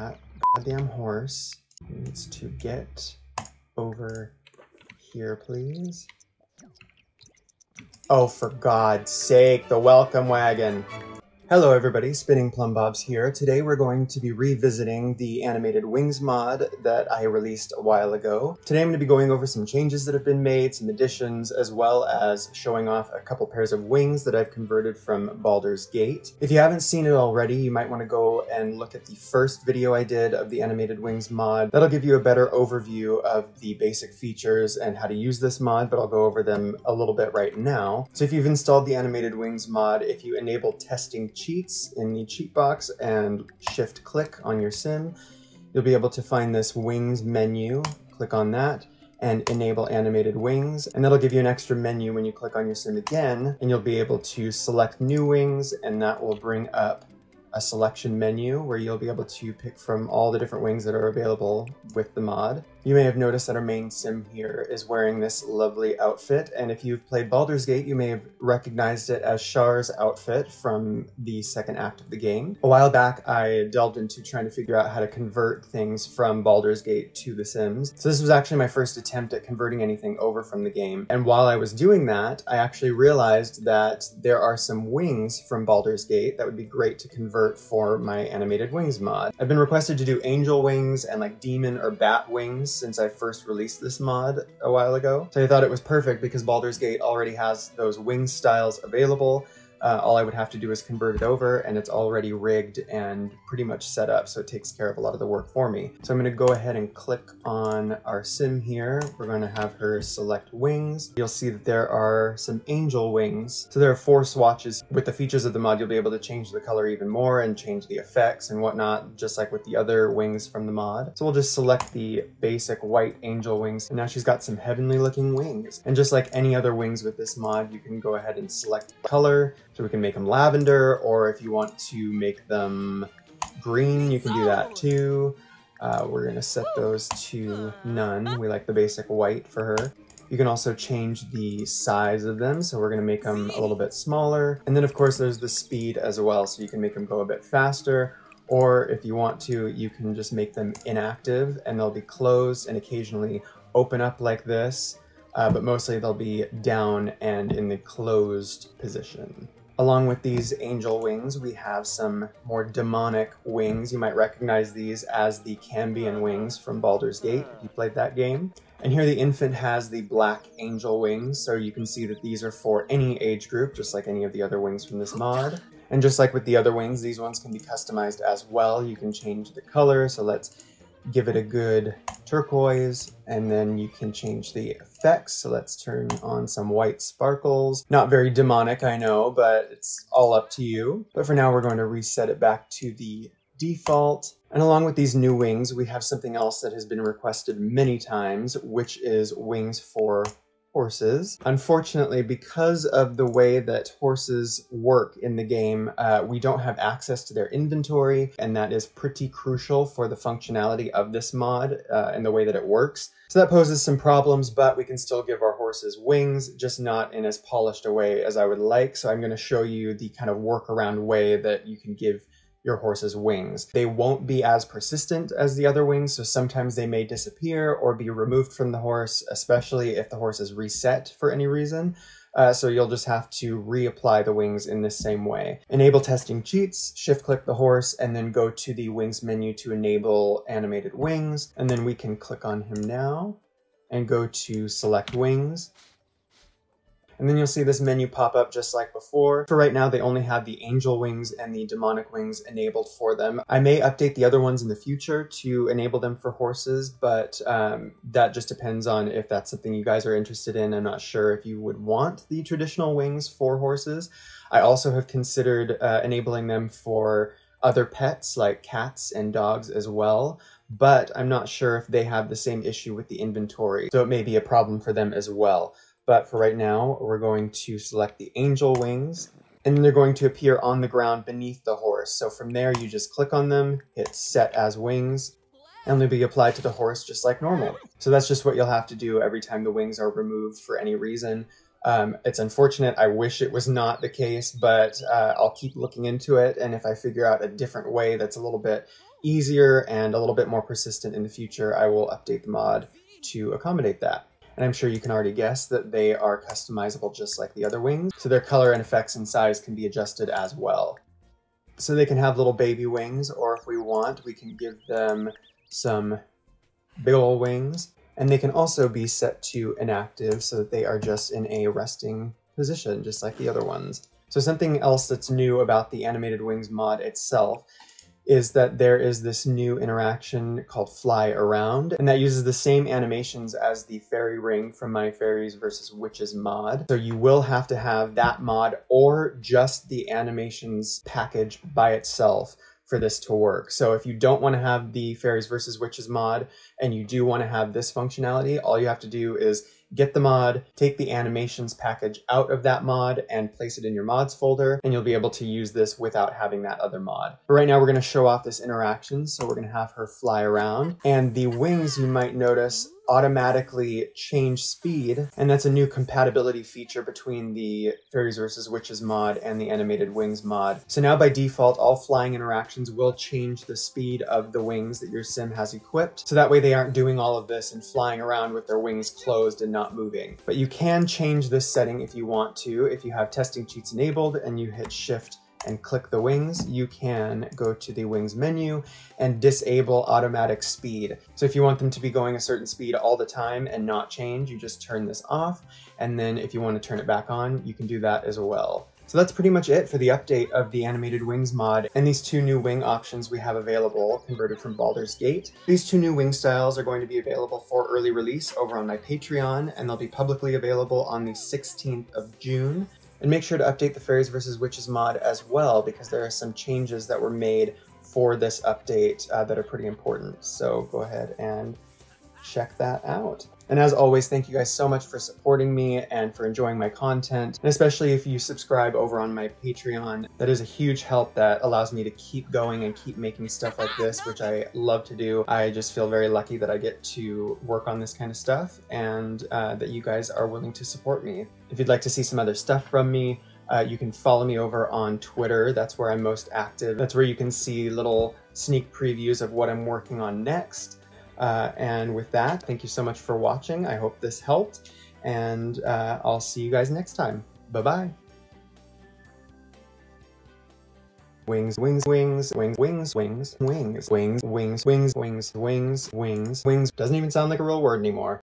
that goddamn horse needs to get over here, please. Oh, for God's sake, the welcome wagon. Hello everybody, Spinning Plum Bobs here. Today we're going to be revisiting the Animated Wings mod that I released a while ago. Today I'm going to be going over some changes that have been made, some additions, as well as showing off a couple pairs of wings that I've converted from Baldur's Gate. If you haven't seen it already, you might want to go and look at the first video I did of the Animated Wings mod. That'll give you a better overview of the basic features and how to use this mod, but I'll go over them a little bit right now. So if you've installed the Animated Wings mod, if you enable testing cheats in the cheat box and shift click on your sim, you'll be able to find this wings menu. Click on that and enable animated wings, and that'll give you an extra menu when you click on your sim again, and you'll be able to select new wings, and that will bring up a selection menu where you'll be able to pick from all the different wings that are available with the mod. You may have noticed that our main sim here is wearing this lovely outfit, and if you've played Baldur's Gate, you may have recognized it as Shar's outfit from the second act of the game. A while back, I delved into trying to figure out how to convert things from Baldur's Gate to The Sims. So this was actually my first attempt at converting anything over from the game, and while I was doing that, I actually realized that there are some wings from Baldur's Gate that would be great to convert for my Animated Wings mod. I've been requested to do angel wings and like demon or bat wings since I first released this mod a while ago. So I thought it was perfect because Baldur's Gate already has those wing styles available. All I would have to do is convert it over, and it's already rigged and pretty much set up, so it takes care of a lot of the work for me. So I'm going to go ahead and click on our sim here. We're going to have her select wings. You'll see that there are some angel wings. So there are four swatches. With the features of the mod, you'll be able to change the color even more and change the effects and whatnot, just like with the other wings from the mod. So we'll just select the basic white angel wings, and now she's got some heavenly looking wings. And just like any other wings with this mod, you can go ahead and select color. So we can make them lavender, or if you want to make them green, you can do that too. We're gonna set those to none. We like the basic white for her. You can also change the size of them, so we're gonna make them a little bit smaller. And then of course there's the speed as well, so you can make them go a bit faster, or if you want to, you can just make them inactive and they'll be closed and occasionally open up like this, but mostly they'll be down and in the closed position. Along with these angel wings, we have some more demonic wings. You might recognize these as the Cambion wings from Baldur's Gate if you played that game. And here the infant has the black angel wings, so you can see that these are for any age group, just like any of the other wings from this mod. And just like with the other wings, these ones can be customized as well. You can change the color, so let's give it a good turquoise, and then you can change the effects. So let's turn on some white sparkles. Not very demonic, I know, but it's all up to you. But for now, we're going to reset it back to the default. And along with these new wings, we have something else that has been requested many times, which is wings for horses. Unfortunately, because of the way that horses work in the game, we don't have access to their inventory, and that is pretty crucial for the functionality of this mod and the way that it works. So that poses some problems, but we can still give our horses wings, just not in as polished a way as I would like. So I'm going to show you the kind of workaround way that you can give your horse's wings. They won't be as persistent as the other wings, so sometimes they may disappear or be removed from the horse, especially if the horse is reset for any reason. So you'll just have to reapply the wings in the same way. Enable testing cheats, shift-click the horse, and then go to the wings menu to enable animated wings. And then we can click on him now and go to select wings. And then you'll see this menu pop up just like before. For right now, they only have the angel wings and the demonic wings enabled for them. I may update the other ones in the future to enable them for horses, but that just depends on if that's something you guys are interested in. I'm not sure if you would want the traditional wings for horses. I also have considered enabling them for other pets like cats and dogs as well, but I'm not sure if they have the same issue with the inventory, so it may be a problem for them as well. But for right now, we're going to select the angel wings, and they're going to appear on the ground beneath the horse. So from there, you just click on them, hit set as wings, and they'll be applied to the horse just like normal. So that's just what you'll have to do every time the wings are removed for any reason. It's unfortunate. I wish it was not the case, but I'll keep looking into it. And if I figure out a different way that's a little bit easier and a little bit more persistent in the future, I will update the mod to accommodate that. And I'm sure you can already guess that they are customizable just like the other wings, so their color and effects and size can be adjusted as well. So they can have little baby wings, or if we want, we can give them some big ol' wings. And they can also be set to inactive so that they are just in a resting position, just like the other ones. So something else that's new about the Animated Wings mod itself is that there is this new interaction called Fly Around, and that uses the same animations as the fairy ring from my Fairies vs. Witches mod. So you will have to have that mod or just the animations package by itself for this to work. So if you don't want to have the Fairies vs. Witches mod and you do want to have this functionality, all you have to do is get the mod, take the animations package out of that mod and place it in your mods folder, and you'll be able to use this without having that other mod. But right now we're going to show off this interaction, so we're going to have her fly around. And the wings, you might notice, automatically change speed, and that's a new compatibility feature between the Fairies vs. Witches mod and the Animated Wings mod. So now by default, all flying interactions will change the speed of the wings that your sim has equipped, so that way they aren't doing all of this and flying around with their wings closed and not moving. But you can change this setting if you want to. If you have testing cheats enabled and you hit Shift and click the wings, you can go to the wings menu and disable automatic speed. So if you want them to be going a certain speed all the time and not change, you just turn this off. And then if you want to turn it back on, you can do that as well. So that's pretty much it for the update of the Animated Wings mod and these two new wing options we have available converted from Baldur's Gate. These two new wing styles are going to be available for early release over on my Patreon, and they'll be publicly available on the 16th of June. And make sure to update the Fairies vs. Witches mod as well, because there are some changes that were made for this update that are pretty important. So go ahead and check that out. And as always, thank you guys so much for supporting me and for enjoying my content, and especially if you subscribe over on my Patreon. That is a huge help that allows me to keep going and keep making stuff like this, which I love to do. I just feel very lucky that I get to work on this kind of stuff, and that you guys are willing to support me. If you'd like to see some other stuff from me, you can follow me over on Twitter. That's where I'm most active. That's where you can see little sneak previews of what I'm working on next. And with that, thank you so much for watching. I hope this helped, and I'll see you guys next time. Bye-bye. Wings, wings, wings, wings, wings, wings, wings, wings, wings, wings, wings, wings, wings, wings. Doesn't even sound like a real word anymore.